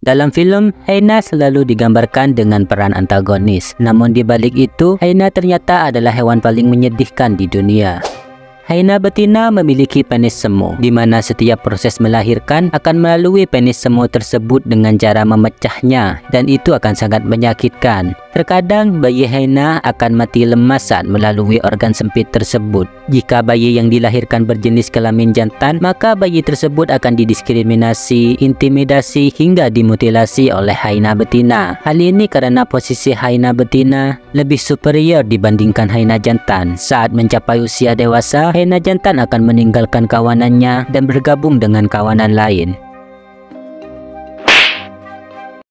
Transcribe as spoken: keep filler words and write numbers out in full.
Dalam film, Haina selalu digambarkan dengan peran antagonis. Namun dibalik itu, Haina ternyata adalah hewan paling menyedihkan di dunia. Haina betina memiliki penis semu, di mana setiap proses melahirkan akan melalui penis semu tersebut dengan cara memecahnya, dan itu akan sangat menyakitkan. Terkadang bayi Haina akan mati lemas saat melalui organ sempit tersebut. Jika bayi yang dilahirkan berjenis kelamin jantan, maka bayi tersebut akan didiskriminasi, intimidasi, hingga dimutilasi oleh Haina betina. Hal ini karena posisi Haina betina lebih superior dibandingkan Haina jantan. Saat mencapai usia dewasa, Haina jantan akan meninggalkan kawanannya dan bergabung dengan kawanan lain.